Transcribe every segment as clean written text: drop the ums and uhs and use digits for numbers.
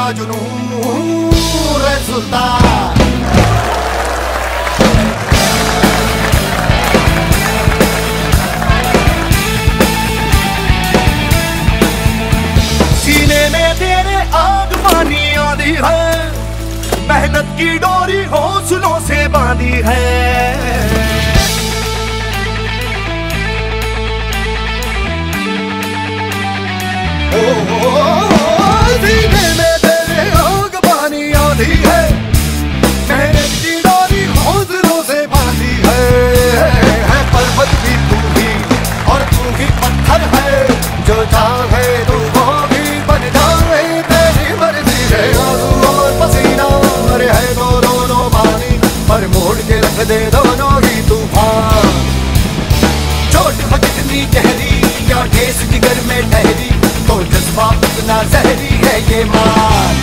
मेरा जुनून है सुल्तान। सीने में तेरे आग पानी आदि है, मेहनत की डोरी हौसलों से बांधी है। सीने में तेरे आग पानी आंधी है, मेहनत की डोरी हौसलों से बांधी है। पर्वत भी तू ही और तू ही पत्थर है, जो चाहे तू वो भी बन जाए, तेरी मर्जी है। आंसू और पसीना है तो दोनों पानी, पर मोड़ के रख दे दोनों ही तूफान। चोट कितनी गहरी या ठेस जिगर में ठहरी, तो जज्बा कितना जहरी है ये मार।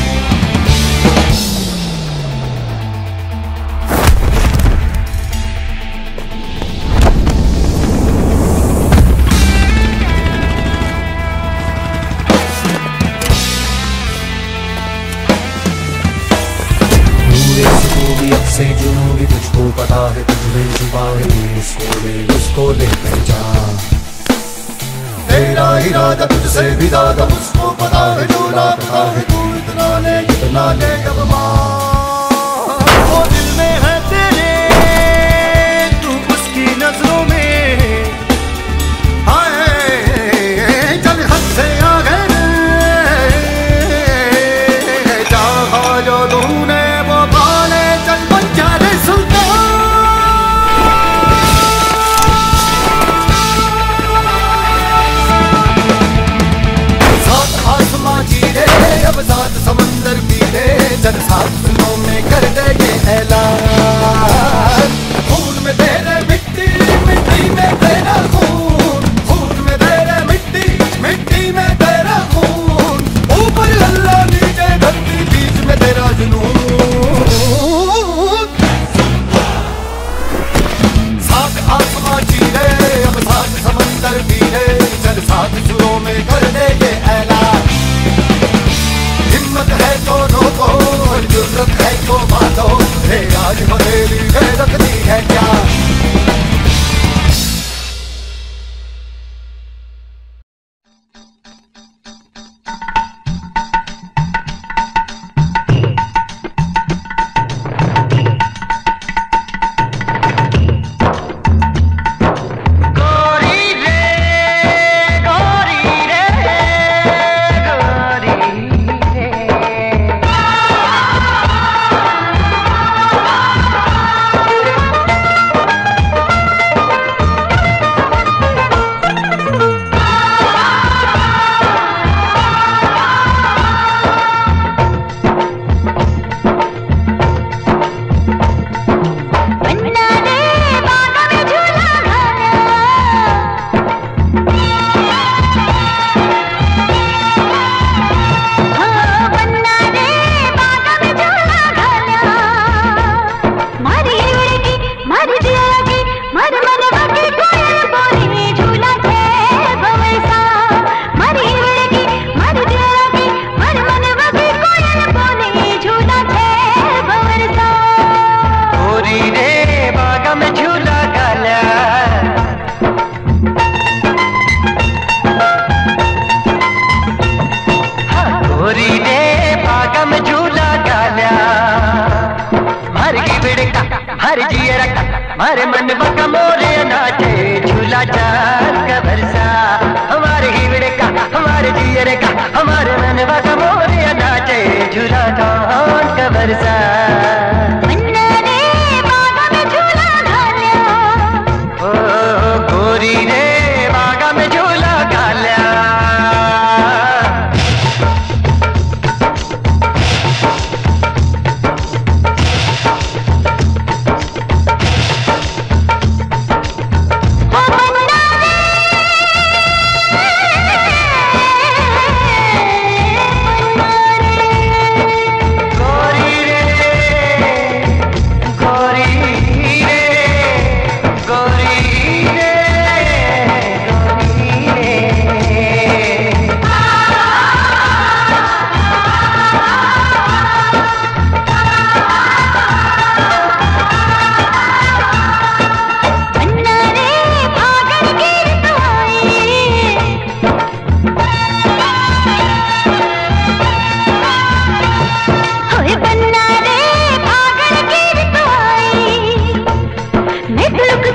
से जुनून भी तुझको पता है, तुझे जुबा है उसको ले पहचान। तेरा इरादा तुझसे भी ज्यादा मुझको पता है, जो ना पता है तू इतना ले इतना ले। अब वो दिल में है तेरे, तू उसकी नजरों में आए। चल हद से आ गए, चाहा जो तूने वो पाले, चल बन जा रे सुल्तान। अब सात समंदर पीले, चल साथ में कर दे ये ऐलान। खून में तेरे मिट्टी, मिट्टी में तेरा खून, खून में तेरे मिट्टी, मिट्टी में तेरा खून। ऊपर अल्लाह नीचे धरती, बीच में तेरा जुनून। सात आसमां चीरे, अब सात समंदर पीले, चल सात सुरों में कर दे ये ऐलान। हिम्मत है दोनों को, जुर्रत है तो बातों, आज बरेली में रखती है क्या।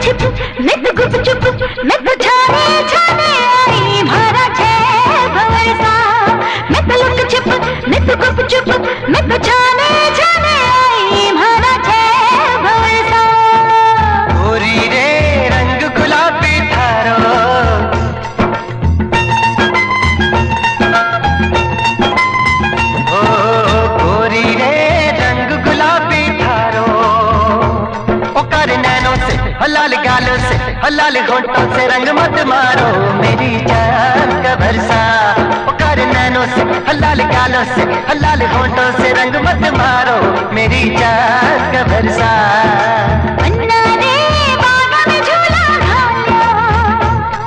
छिप नित गुप चुप नित छाने छाने आई भरा छे भवरसा नित लुक छिप नित गुप चुप नित छाने छाने आई भरा छे भवरसा गोरी रे रंग गुलाबी थारो ओ गोरी रे रंग गुलाबी थारो ओ कर नैनो से हलाल गालों से हलाल घोंटों से रंग मत मारो मेरी जान का भरसा कर नैनों से हलाल गालों से हलाल घोंटों से रंग मत मारो मेरी जान का भरसा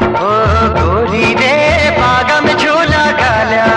ओ गोरी रे बागा में झूला गाला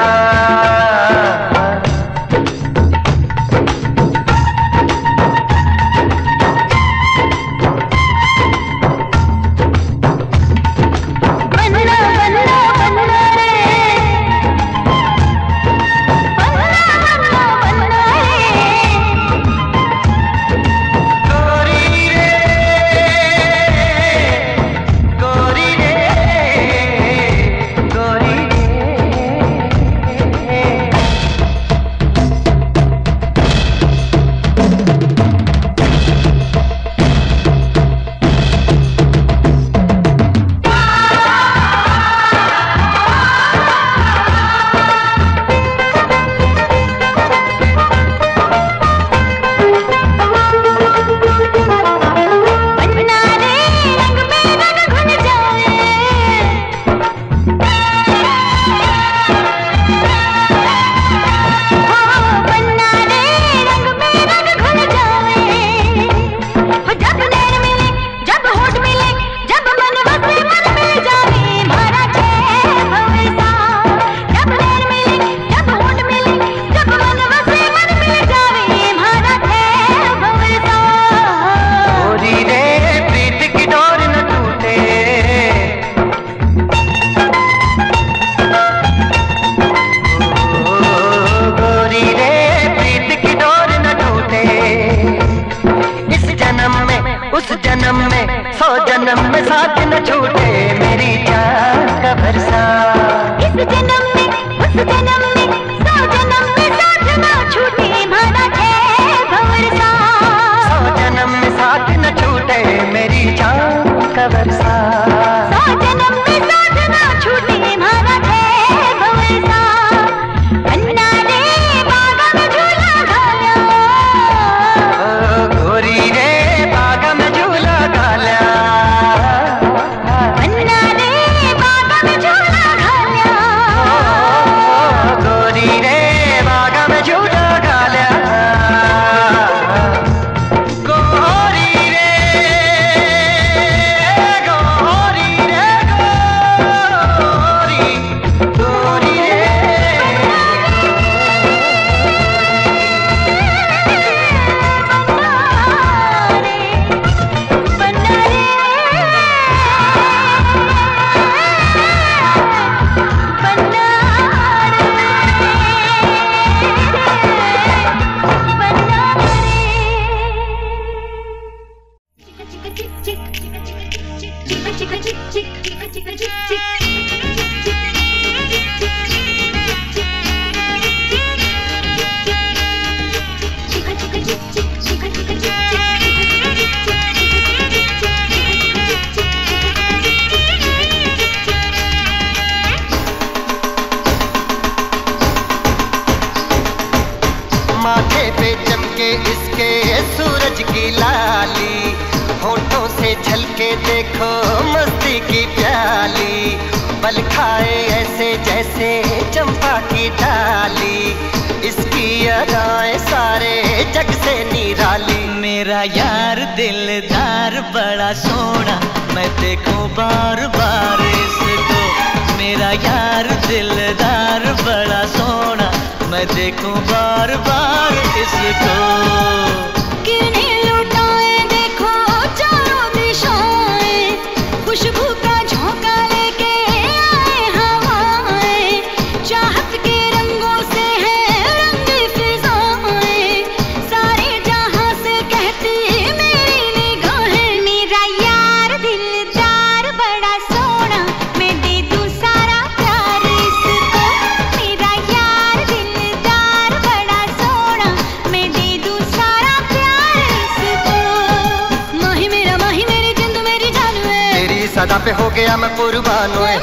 सदा पे हो गया मैं कुर्बान ओए,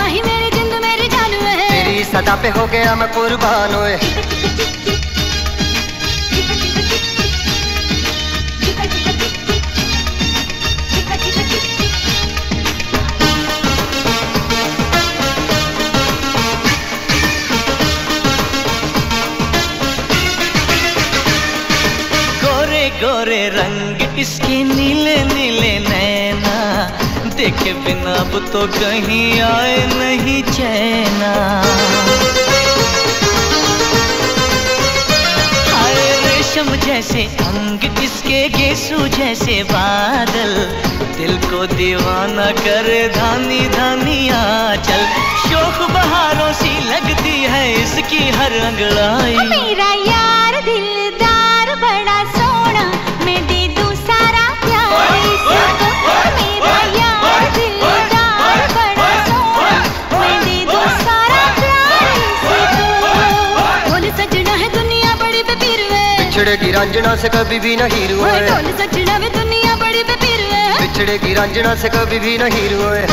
माही मेरे जिंद मेरे जानू है, तेरी सदा पे हो गया मैं कुर्बान ओए। गोरे रंग इसके नीले नीले नैना, देखे बिना अब तो कहीं आए नहीं चैना। हाय रेशम जैसे अंग इसके, गेसू जैसे बादल, दिल को दीवाना करे धानी धानी आंचल। शोख बहारों सी लगती है इसकी हर अंगड़ाई, मेरा यार दिलदार बड़ा सोना, मैं दे दूं सारा प्यार इसको, मेरा यार दिलदार बड़ा सोना, मैं दे दूं सारा प्यार इसको। ढोल सजना है दुनिया बड़ी बेपीर वे, बिछड़ेगी रांझना से कभी भी नहीं रोए। ढोल सजना है दुनिया बड़ी बेपीर वे, बिछड़ेगी रांझना से कभी भी नहीं रोए।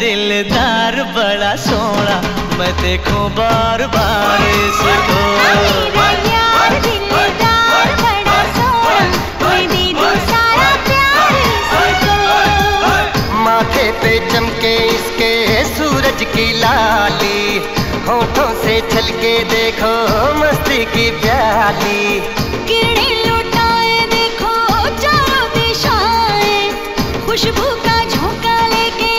दिलदार बड़ा सोना, मैं देखूं बार बार इसको। माथे पे चमके इसके सूरज की लाली, होठों से छलके देखो मस्ती की प्याली। किरणे लुटाए देखो चारों दिशाएं, खुशबू का झोंका लेके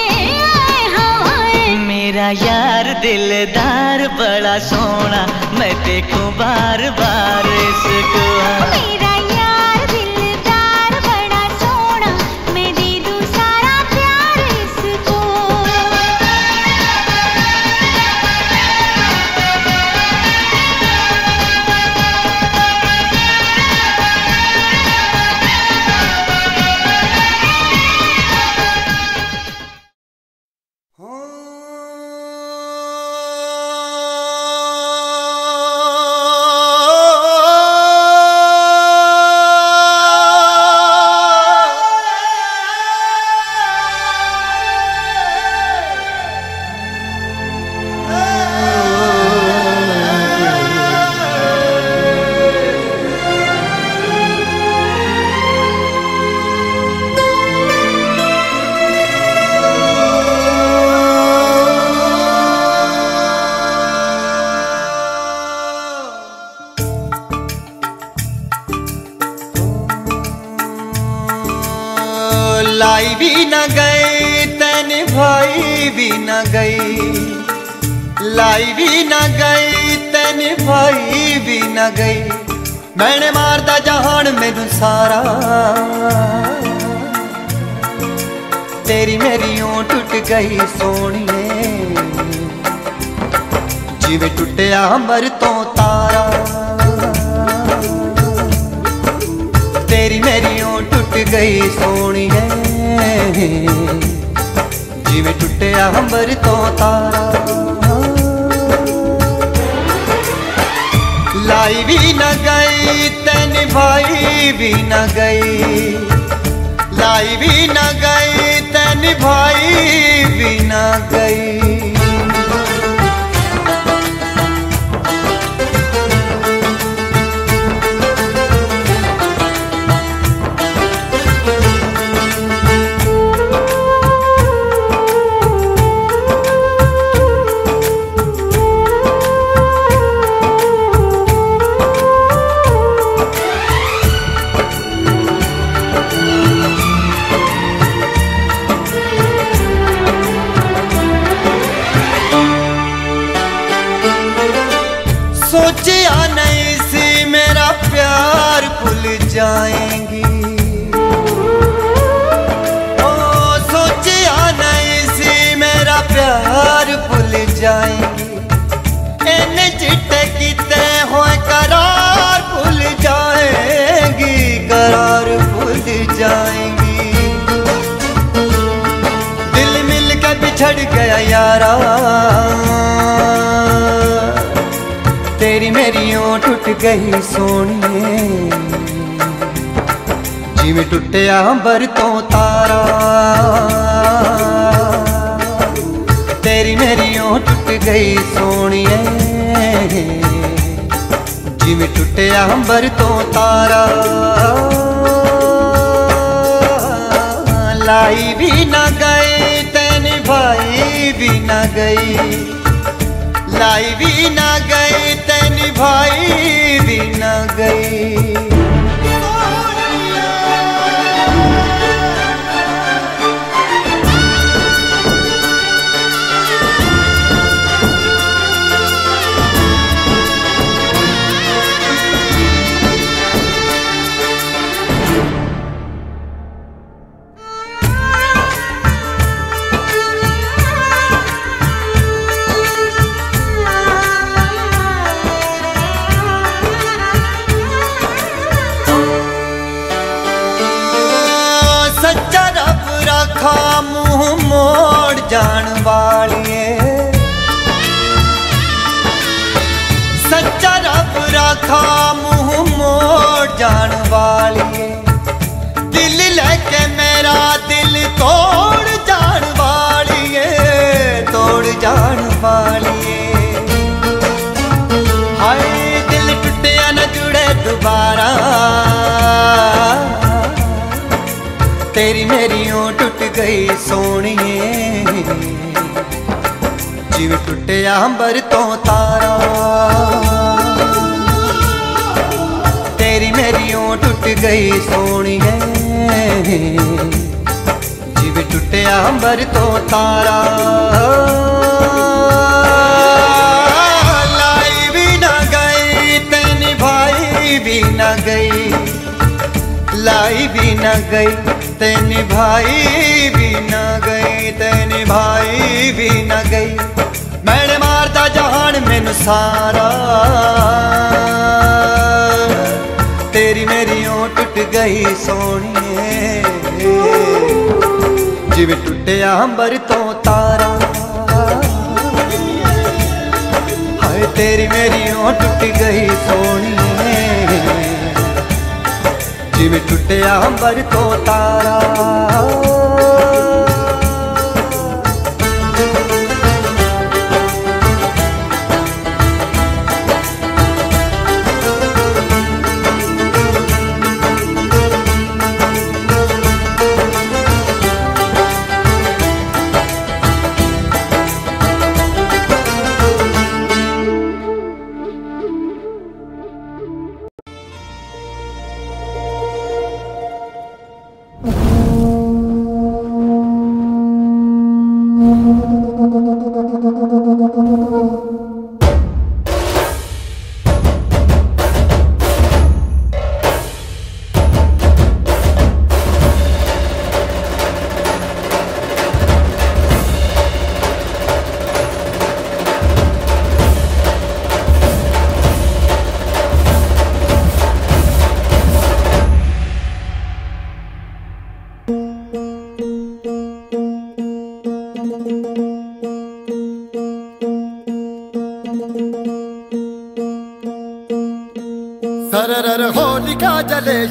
आए हवाएं। मेरा यार दिलदार बड़ा सोना, मैं देखूं बार बार इसको। लाई भी न गई तन भाई भी न गई, लाई भी न गई तन भाई भी न गई। मैंने मारदा जहान मैनू सारा, तेरी मेरी ओं टुट गई सोनिए, जिवें टुटिया अंबर तो तारा। तेरी मेरी ओं टुट गई सोनिए, जिवें टुटिया अंबर तो तारा। लाई भी न गई तन भाई भी न गई, लाई भी न गई तन भाई भी न गई। सोचिया नहीं सी मेरा प्यार भूल जाएंगी, ओ सोचिया नहीं सी मेरा प्यार भूल जाएंगी। इन्हें चिट्टे किते हो करार भूल जाएंगी, करार भूल जाएंगी। दिल मिल के बिछड़ गया यारा, तेरी मेरी ओं टूट गई सोनिए, जिवें टुटिया अंबर तो तारा। तेरी मेरी ओं टूट गई सोनिए, जिवें टुटिया अंबर तो तारा। लाई भी ना गई तेन भाई भी ना गई, लाई भी ना गई तेन भाई भी ना गई। जान वालिए सच्चा रब रखा मुँह मोड़ जान वालिए, दिल लेके मेरा दिल तोड़ जान वालिए, तोड़ जान वालिए। हाय दिल टूटिया न जुड़े दोबारा, तेरी मेरी ओं टूट गई सोनिए, जिव टुटिया अंबर तो तारा। तेरी मेरी ओं टूट गई सोनिए, जिव टुटिया अंबर तो तारा। लाई भी ना गई तेन भाई भी ना गई, लाई भी ना गई तेन भाई भी ना गई, तेन भाई भी ना गई। मैंने मारता जहान मैनू सारा, तेरी मेरी ओं टूट गई सोनिए, जिवे टुटिया अंबर तो तारा। हाय तेरी मेरी ओं टूट गई सोनिए, जिवें टुटिया अंबर तो तारा।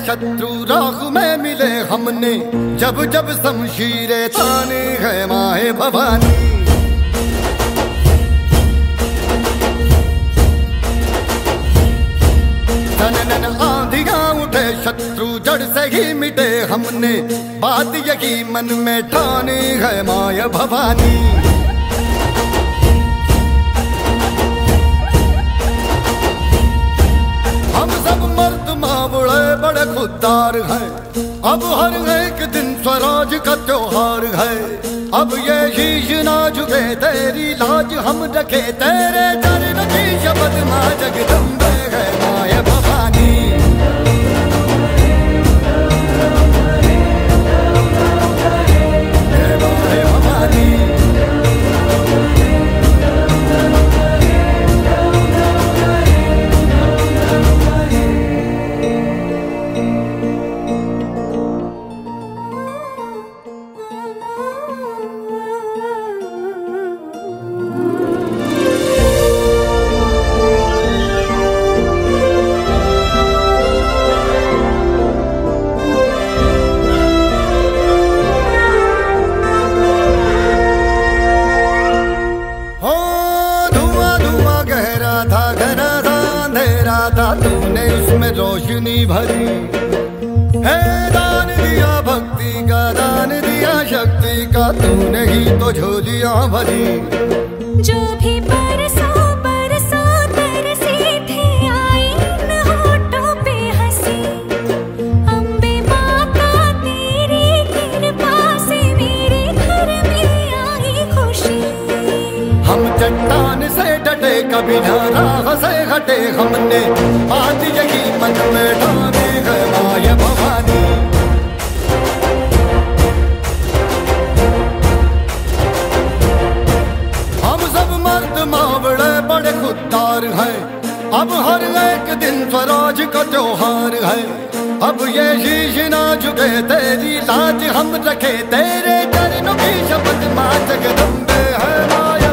शत्रु राह में मिले हमने, जब जब शमशीरे ताने है माहे भवानी। ननन आंधियां उठे शत्रु जड़ से ही मिटे हमने, बात यही मन में ठाने है माया भवानी। बड़े खुददार है अब हर एक दिन स्वराज का त्योहार है, अब ये शीश ना झुके तेरी लाज हम रखे, तेरे चरण की शपथ मां जगदम्बा। था घना था अंधेरा था, तूने उसमें रोशनी भरी है। दान दिया भक्ति का, दान दिया शक्ति का, तूने ही तो झोलियां भरी। जो भी बरसा बरसा तरसी थी आई न होठों पे हंसी। अम्बे माता तेरी कृपा से मेरे घर में आई खुशी। हम चट्टान से डटे कभी ना राह से हटे, हमने आज यही मन में ठाने है माय भवानी। हम सब मर्द मावड़े बड़े खुददार है, अब हर एक दिन स्वराज का त्योहार है। अब ये शीश ना झुके तेरी लाज हम रखे, तेरे चरणों की शपथ मां जगदम्बे है माय भवानी।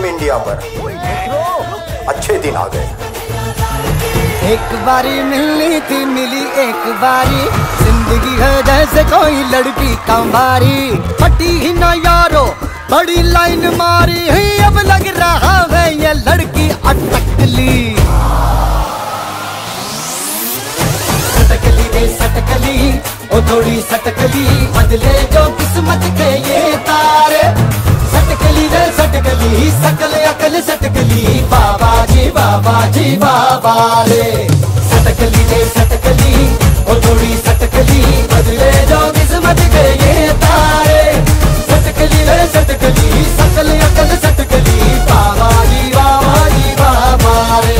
टीम इंडिया पर अच्छे दिन आ गए। एक बारी मिलनी थी मिली एक बारी, जिंदगी है जैसे कोई लड़की कंवारी। फटी ही ना यारो बड़ी लाइन मारी है, अब लग रहा है ये लड़की अटकली। सटकली रे सटकली, ओ थोड़ी सटकली, बदले जो किस्मत के ये तारे। सटकली रे सटकली, सकल अकल सटकली, बाबा जी बाबा जी बाबा रे। सटकली रे सटकली, ओ थोड़ी सटकली, बदले जो किस्मत के ये तारे। सटकली रे सटकली, सकल अकल सटकली, बाबा जी बाबा जी बाबा रे।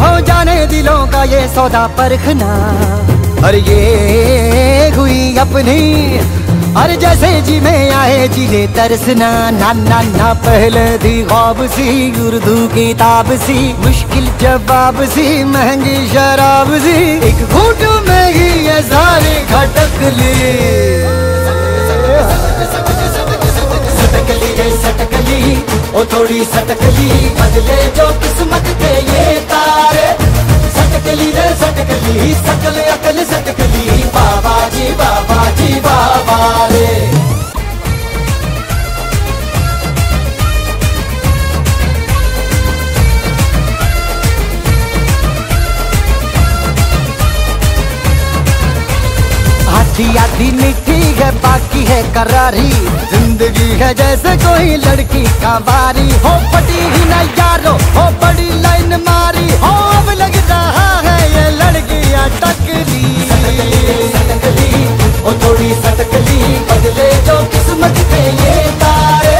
हो जाने दिलों का ये सौदा परखना, और ये हुई अपनी, और जैसे जी में आए जी ले तरसना। ना ना ना पहले दी ख्वाब सी, उर्दू किताब सी, मुश्किल जवाब सी, महंगी शराब सी, एक घूट में ही ये सारे घटक ली। सटकली रे सटकली, ओ थोड़ी सटकली, बदले जो किस्मत के ये तारे। सटकली रे सटकली, सकल अकल सटकली, बाबा जी बाबा जी बाबा रे। आधी आधी मीठी है बाकी है करारी, जिंदगी है जैसे कोई लड़की का वारी। हो फटी ही ना यारो हो बड़ी लाइन मारी, हो अब लग रहा है ये लड़की अटकली। सटकली रे सटकली, ओ थोड़ी सटकली, बदले जो किस्मत के ये तारे।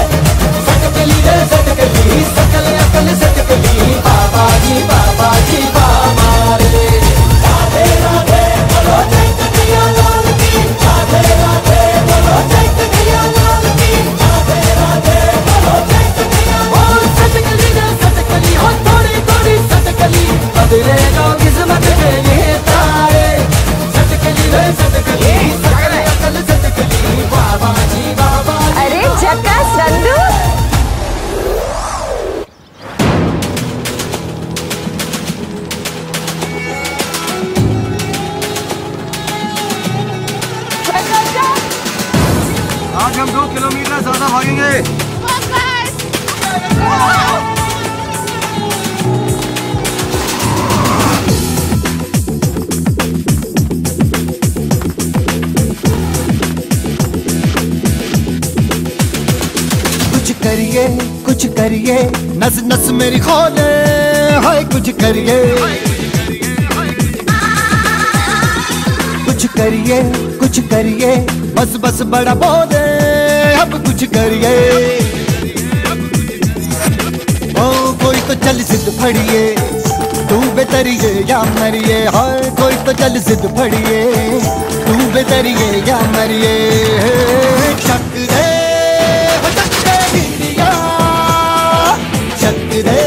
सटकली रे सटकली, सकल अकल सटकली, बाबा जी बाबा जी बाबा रे। राधे राधे बोलो जय कन्हैया लाल की, राधे राधे बोलो जय कन्हैया लाल की, राधे राधे बोलो जय कन्हैया। ओ सटकली रे सटकली, हो थोड़ी थोड़ी सटकली, बदले जो किस्मत के ये तारे। सटकली रे सटकली, सकल अकल सटकली, बाबा जी बाबा। अरे झक्कास नंदू। आज हम 2 किलोमीटर ज्यादा भागेंगे। कुछ करिए नस नस मेरी खोले, हाय कुछ करिए, कुछ करिए कुछ करिए, बस बस बड़ा बोले अब कुछ करिए। ओ कोई तो चल जिद फड़िए, तू बेतरिए या मरिए। हर कोई तो चल जिद फड़िए, तू बेतरिए या मरिए। शक दे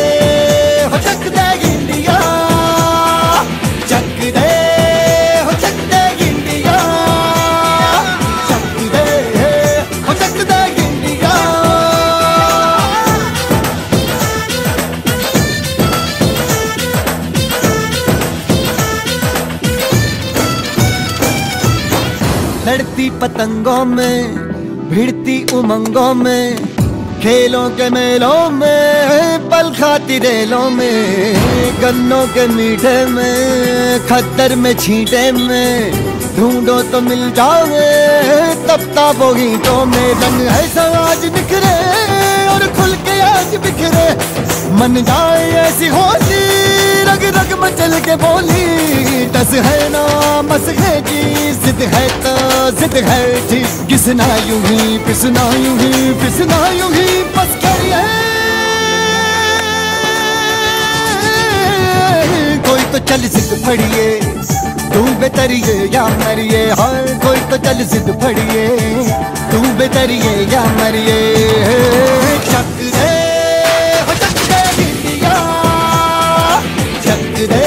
हो शक दे इंडिया, शक दे हो शक दे इंडिया, शक दे हो शक दे इंडिया, शक दे हो शक दे इंडिया। लड़ती पतंगों में, भिड़ती उमंगों में, खेलों के मेलों में, पल खाती रेलों में, गन्नों के मीठे में, खतर में छींटे में, ढूंढो तो मिल जाओगे तब ताबो गीतों में। रंग ऐसा आज निखरे और खुल मिल के आज बिखरे मन जाए ऐसी होली रग रग मचल के बोली टस है ना मस है की जिद है ठीक किसना यूं ही पिसना यूं ही पिसना यूं ही बस करी है कोई तो चल जिद फड़िए तू बेतरिए या मरिए हर कोई तो चल जिद फड़िए तू बेतरिए या मरिए शक दे हो शक दे इंडिया शक दे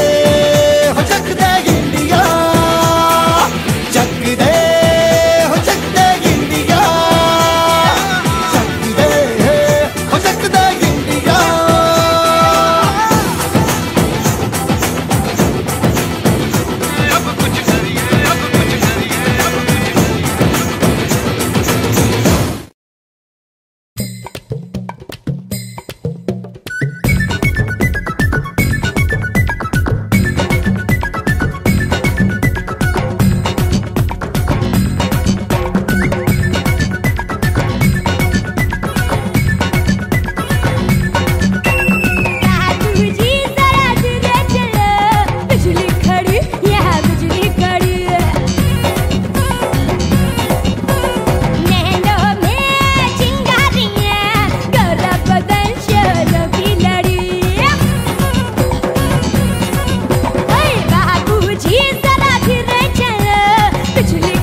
हो शक दे इंडिया शक दे हो शक दे इंडिया शक दे हो शक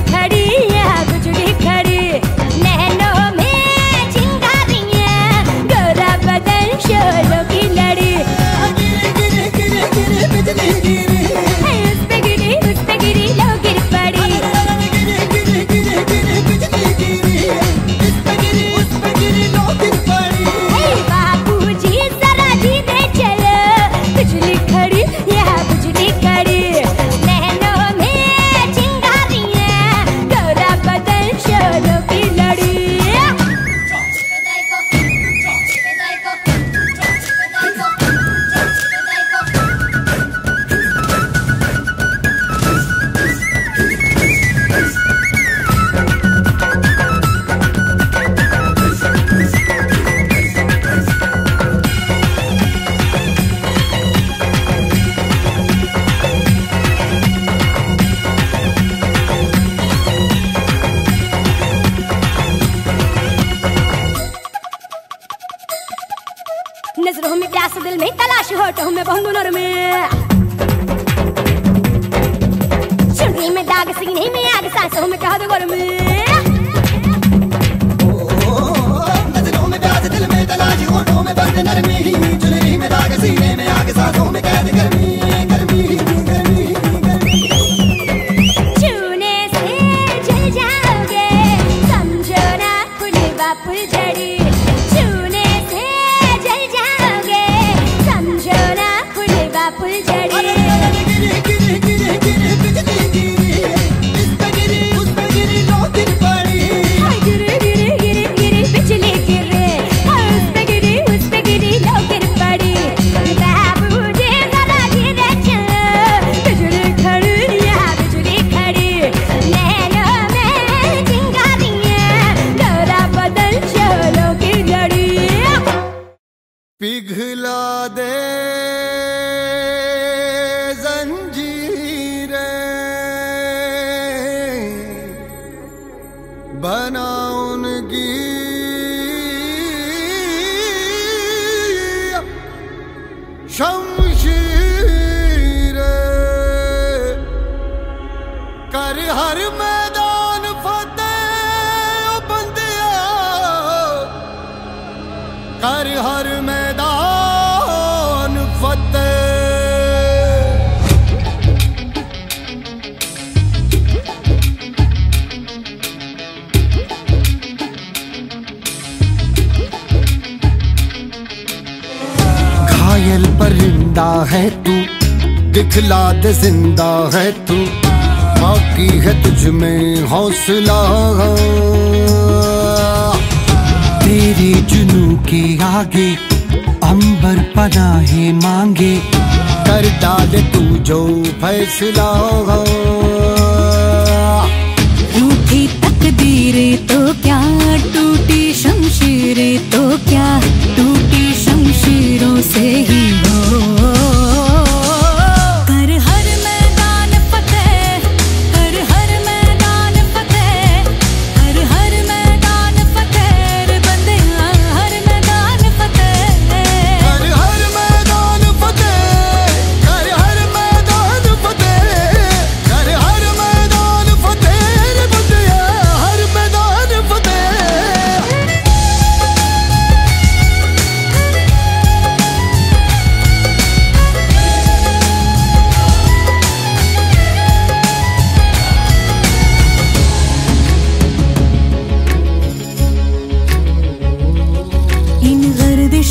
दे इंडिया नजरों में प्यास दिल में तलाश होठों में बहुनूर में चुनरी में दाग सीने में आग सांसों में कह दो गोर में नजरों में प्यास दिल में तलाश होठों में बंद नरमी चुनरी में दाग सीने में आग सांसों में कह दो गर्मी गर्मी पिघला दे जंजीरें बना उनकी शमशीरें कर हर मैदान फतेह ओ बंदिया कर हर मैदान फतेह घायल परिंदा है तू दिखला दे जिंदा है तू बाकी है तुझ में हौसला तेरे जुनू के आगे अंबर पनाहे मांगे कर डाले तू जो फैसला रूठी तकदीरे तो क्या टूटी शमशीरे तो क्या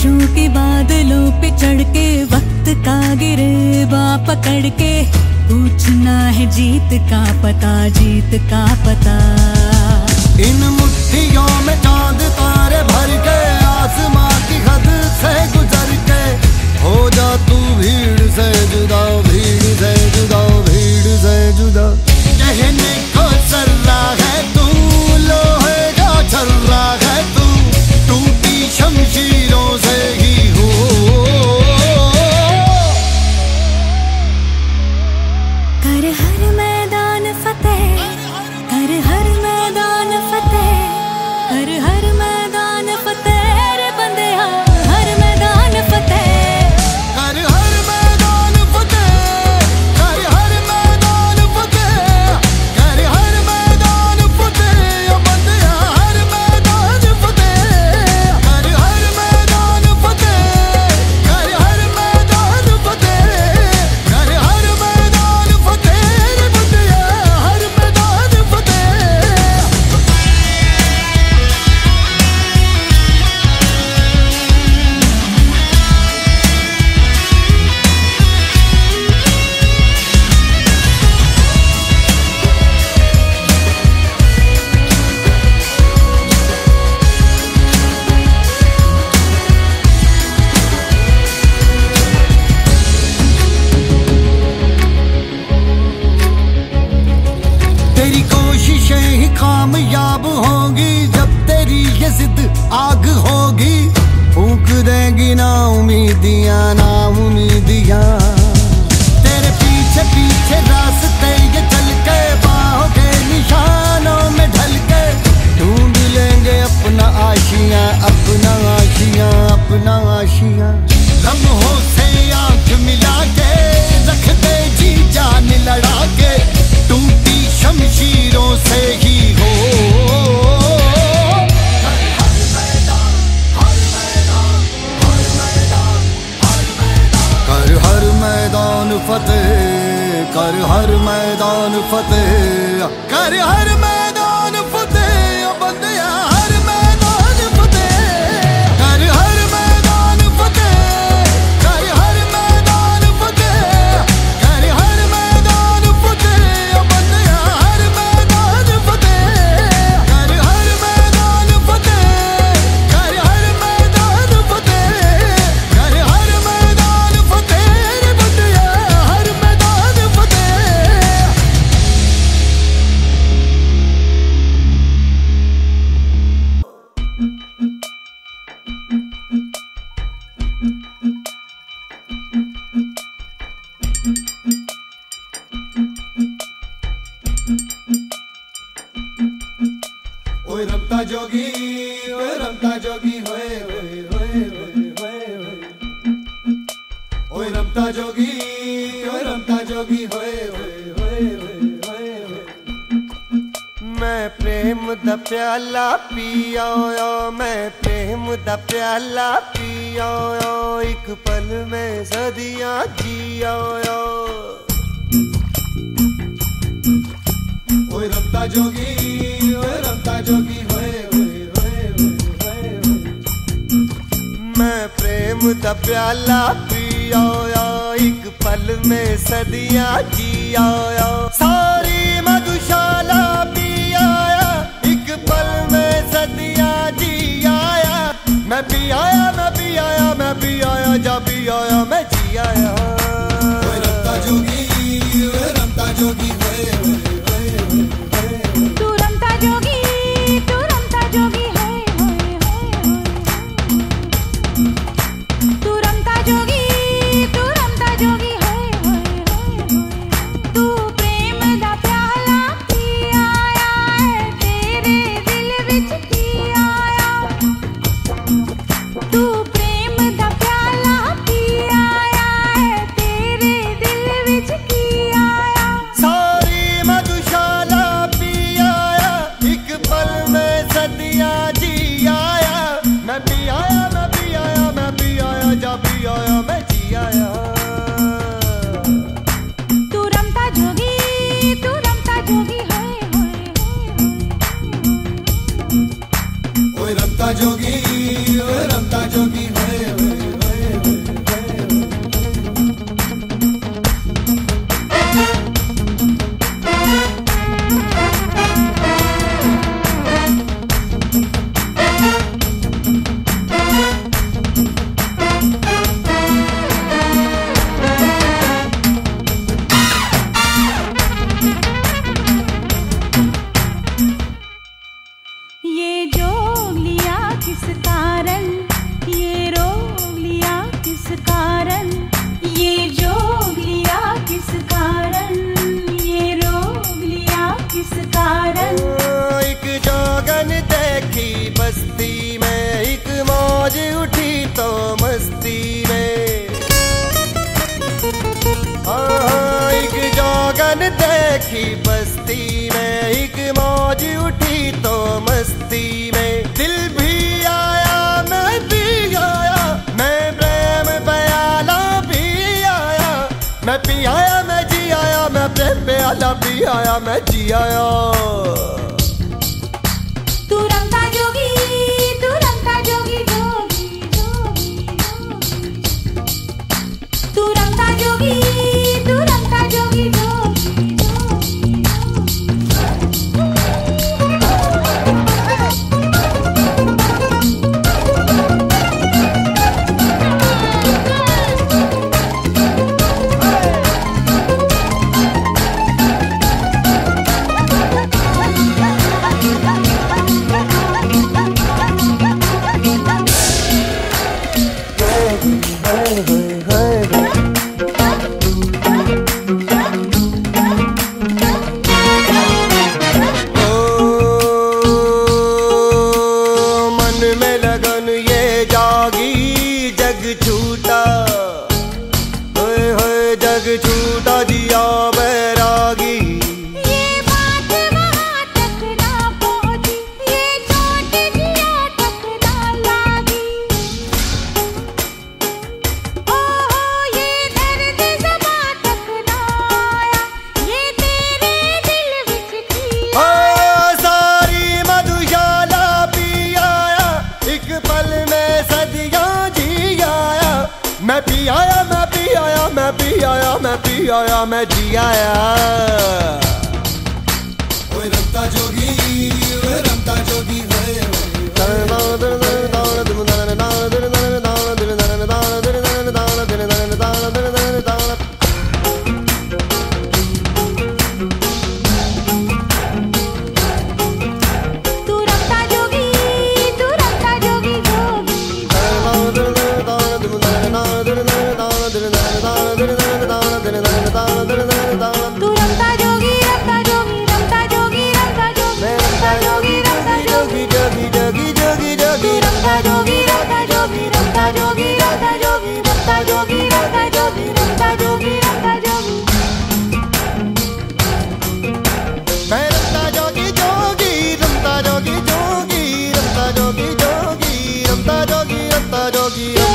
खुशियों के बादलों पे चढ़ के वक्त का गिरेबा पकड़ के पूछना है जीत का पता, जीत का पता। इन मुट्ठियों में चांद तारे भर के आसमां की हद से गुजर के हो जा तू भीड़ से जुदा, भीड़ से जुदा, भीड़ से जुदा। कहने को चला है तू, लोहे का छल्ला है तू, टूटी शमशीरों से ही हो। कर हर मैदान फतेह, कर हर मैदान फतेह, कर हर मैदान फतेह रे बंदे, हर मैदान फतेह, कर हर मैदान फतेह, कर हर मैदान फतेह, कर हर मैदान फतेह बंदे, हर मैदान फतेह, कर हर मैदान फतेह, कर हर मैदान फतेह, कर हर मैदान फतेह रे बंदे, हर मैदान फतेह। तेरी कोशिशें ही कामयाब होंगी जब तेरी ये जिद आग होगी, फूंक देगी ना उम्मीदियां, ना उम्मीदियां। तेरे पीछे पीछे रास्ते ये चल के बाहों के निशानों में ढल के ढूंढ लेंगे अपना आशियां, अपना आशियां, अपना आशियां। लम्हों से आंख मिला के रखते जी जान लड़ा के टूटी शमशीरों से ही हो। कर हर मैदान फतेह, कर हर मैदान फतेह, कर हर मैदान फतेह बंदे, हर मैदान फतेह, कर हर मैदान फतेह, कर हर मैदान फतेह, कर हर मैदान फतेह बंदे, हर मैदान फतेह, कर हर मैदान फतेह, कर हर मैदान फतेह, कर हर मैदान फतेह रे बंदे, हर मैदान फतेह। ओए रमता जोगी, ओए रमता जोगी, होए होए होए होए होए होए। ओए रमता जोगी, ओए रमता जोगी, होए होए होए होए होए होए। मैं प्रेम दा प्याला पिया ओ, मैं प्रेम दा प्याला पिया ओ, एक पल में सदियां जिया ओ। ओए रमता जोगी, ओए रमता जोगी, होए होए होए होए होए। मैं प्रेम दा प्याला पिया ओ, एक पल में सदियां जिया ओ। सारी मधुशाला पिया ओ, एक पल में सदियां जिया ओ। मैं भी आया, मैं भी आया, मैं भी आया, जा भी आया, मैं जी आया। ओए रमता जोगी, ओए रमता जोगी, होए होए। जोगी, ओए रमता जोगी, होए। मस्ती में एक मौज उठी तो मस्ती में एक जोगन देखी बस्ती में, एक मौज उठी तो मस्ती में। दिल भी आया मैं भी आया, मैं प्रेम प्याला भी आया, मैं पी आया मैं जी आया, मैं प्रेम प्याला भी आया मैं जी आया। मैं जी आया ओए रमता जोगी, ओए रमता जोगी है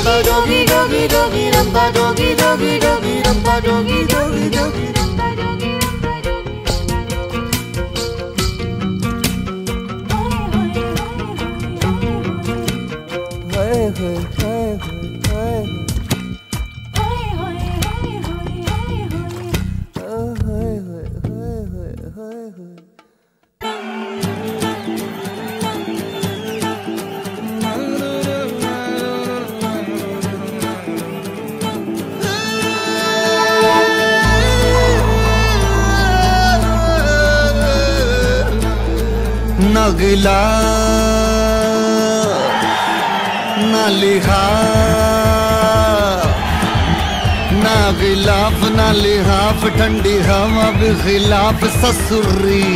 dogi dogi dogi rampa dogi dogi dogi rampa dogi rampa dogi hoy hoy hoy hoy hoy hoy hoy hoy hoy Nagla न लिहा ना गिलाफ ना लिहाफ ठंडी हवा भी खिलाफ ससुरी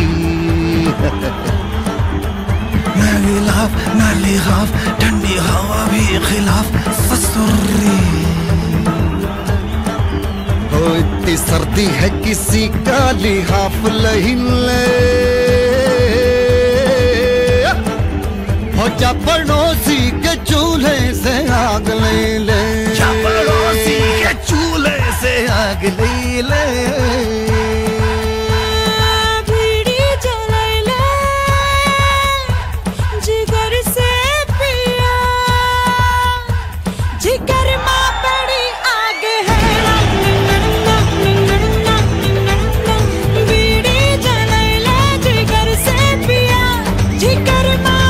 ना गिलाफ ना लिहाफ ठंडी हवा भी खिलाफ ससुरी। हो इतनी सर्दी है किसी का लिहाफ लहिन पड़ोसी के चूल्हे से आग ले ले, पड़ोसी के चूल्हे से आग ले ले, बीड़ी जला ले जिगर से पिया, जिगर मां बड़ी आग है, बीड़ी जला ले जिगर से पिया, जिगर मां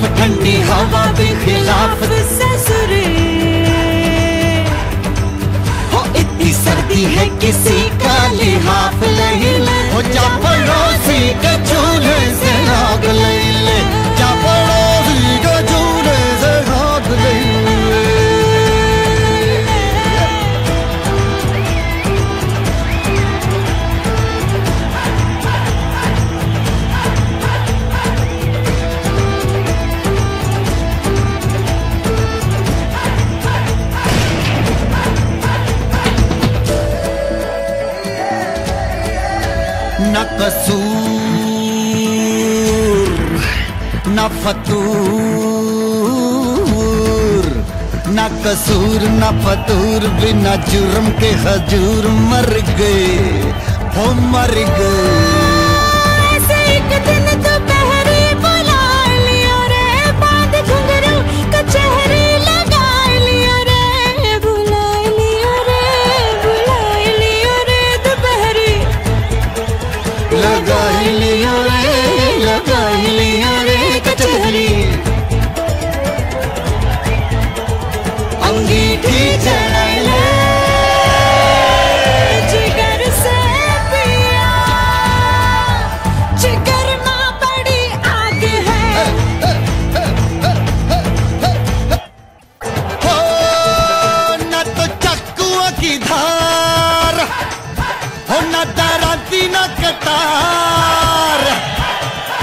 खिलाफ ठंडी हवा भी खिलाफ ससुरे हो, इतनी सर्दी है किसी का लिहाफ नहीं ले हो, जा पड़ोसी के चूल्हे से आग ले ले, जा पड़ोसी के चूल्हे से आग ले ले। न कसूर न फतूर, न कसूर न फतूर, बिना जुर्म के हजूर मर गए हो मर गए। ऐसे एक दिन तो पहरे बुला लियो रे, बांध घुंघरू कचहरी लगा लियो रे, बुला लियो रे, बुला लियो रे दोपहरी लगा लियो रे, लगा लियो रे कचहरी। अंगीठी चढ़ाई ले जिगर से पिया, जिगर मां बड़ी आग है। हो न तो चक्कुओं की धार हो, न दराती न कटार,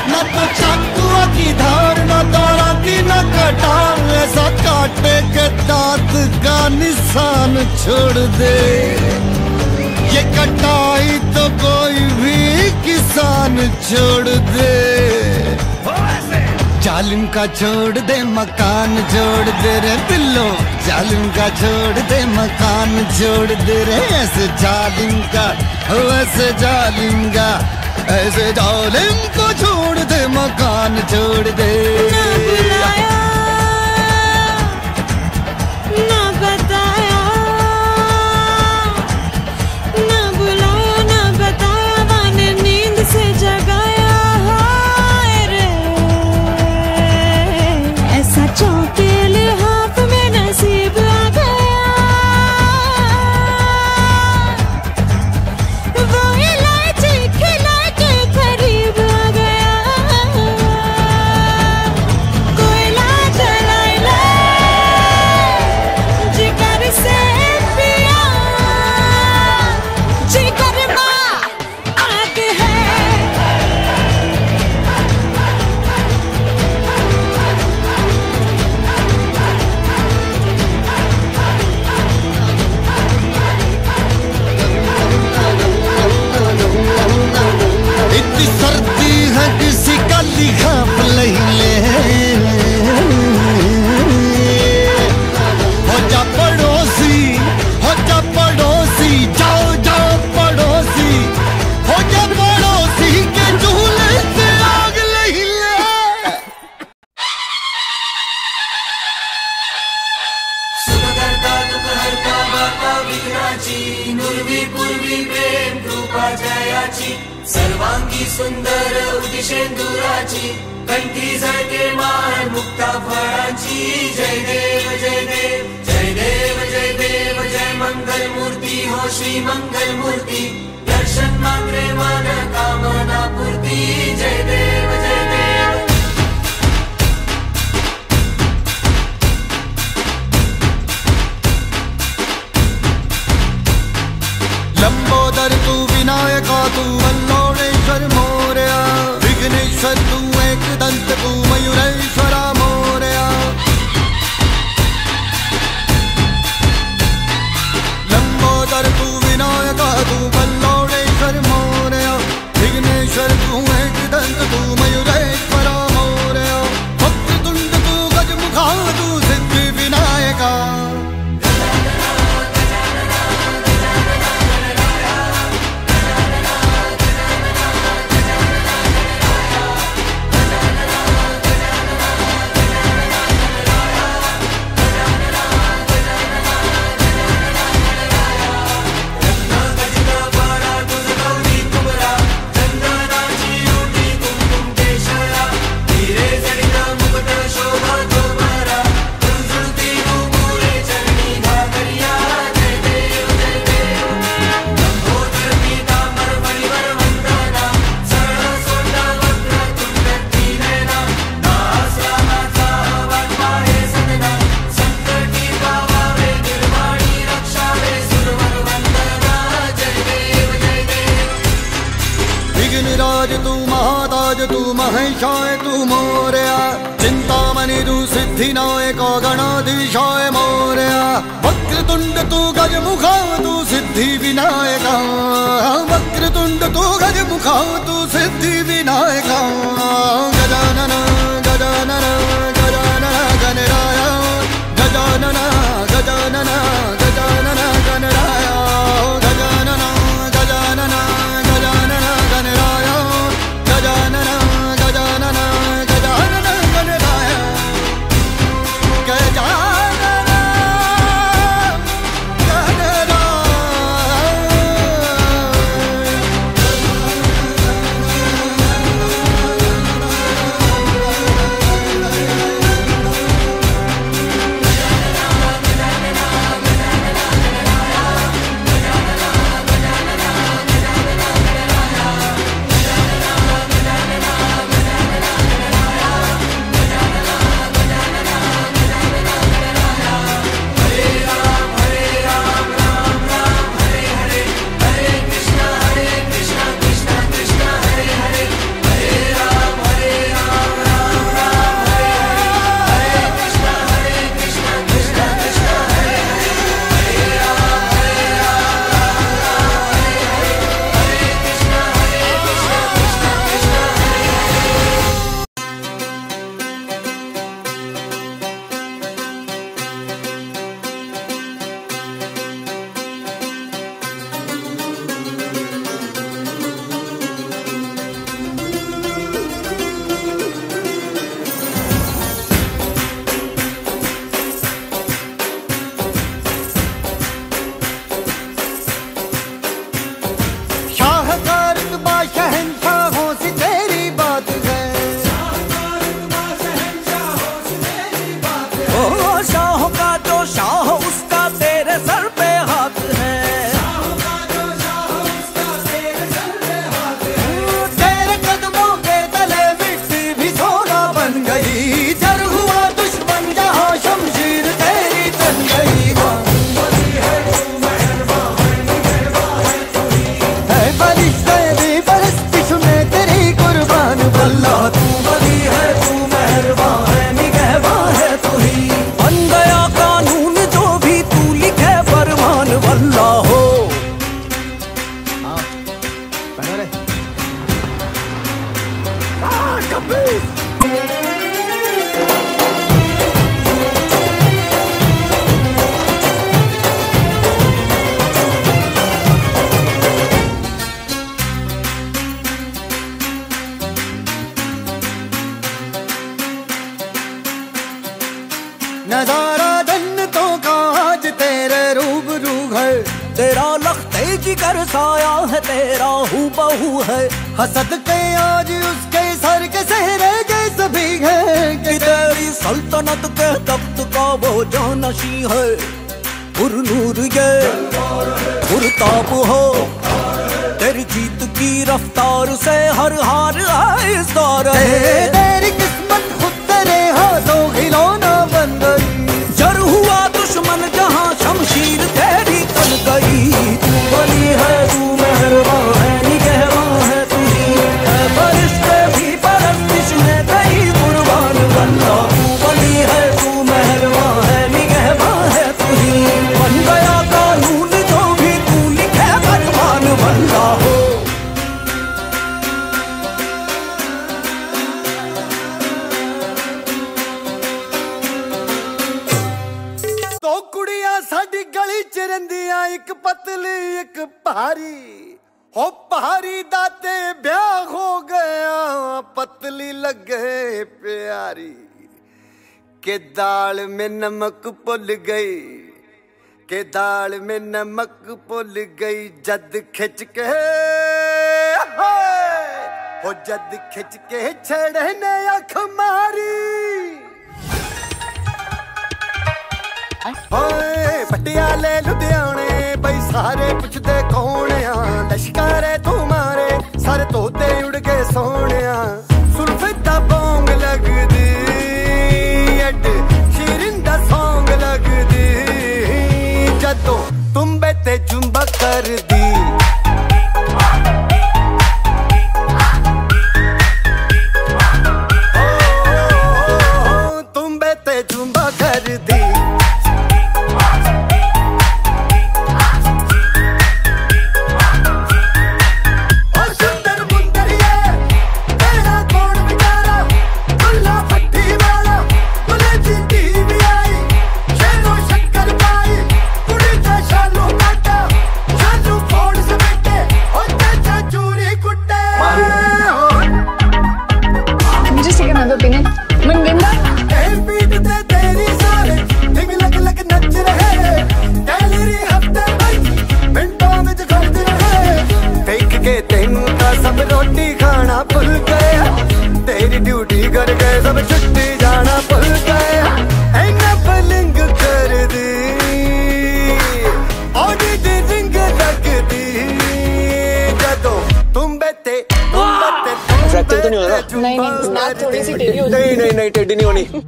न तो चक्कुओं की धार, न दराती न कटार, ऐसा काटे के दांत का निशान छोड़ दे। ये कटाई तो कोई भी किसान छोड़ दे, जालिम का छोड़ दे मकान छोड़ दे रे पिल्लो, जालिम का छोड़ दे मकान छोड़ दे रे, ऐसे जालिम का वैसे जालिम का, ऐसे जालिम को छोड़ दे मकान छोड़ दे। अग्निराज तू महाताज तू महेशाय तू मोरया, चिंतामणि तू सिद्धिनायक गणाधीशाय मोरया, वक्रतुंड तू गजमुखा तू सिद्धि विनायका, वक्रतुंड तू गजमुखा तू सिद्धि विनायका, गजानना गजानना गजानना गणराया, गजानना गजानना गजानना गणराया, गजानना गजानना गजानना गणराया, गजानना गजानना गजानना गणराया, गजानना नजारा जन्नतों का आज तेरे रूबरू है, तेरा लख्ते जिगर साया है, तेरा हूबहू है, हसद के आज उसके सर के सेहरे जैसे भी है, कि तेरी सल्तनत के तख्त का वो जानशी है, पुरनूर ये पुरताप हो, तेरी जीत की रफ्तार से हर हार आइस्तार है, तेरी किस्मत खुद तेरे हाथों खिलौना बन गई, जर हुआ दुश्मन जहां शमशीर तेरी तन गई, तू बली है तू मेहरबान है निगहबान है तू ही है, फरिश्ते भी परस्तिश में तेरी कुर्बान बल्ला, तू बली है तू मेहरबान है निगहबान है तू ही, बन गया कानून जो भी तू लिखे फरमान बल्ला हो। एक पतली एक भारी हो भारी दाते ब्याह हो गया, पतली लगे प्यारी, के दाल में नमक पुल गई, के दाल में नमक पुल गई, जद खिंच के हो जद खिंच के छड़ने आँख मारी, पटियाले लुधियाने भाई सारे पुछते कौन आ, लश्कर तुम्हारे सारे तोते उड़ के सोने, सुरफिता बोंग लगदी अड शिरिंदा सॉन्ग लगदी, जदों तुम बेते जुम्बा कर दी तब छुट्टी जाना पड़ता है। एना पलिंग कर दी और रिंग रख दी जदों तुम बते फ्रैक्चर तो नहीं हो रहा। नहीं ना, थोड़ी सी टेढ़ी हो जाएगी। नहीं टेढ़ी नहीं होनी।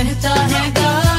रहता है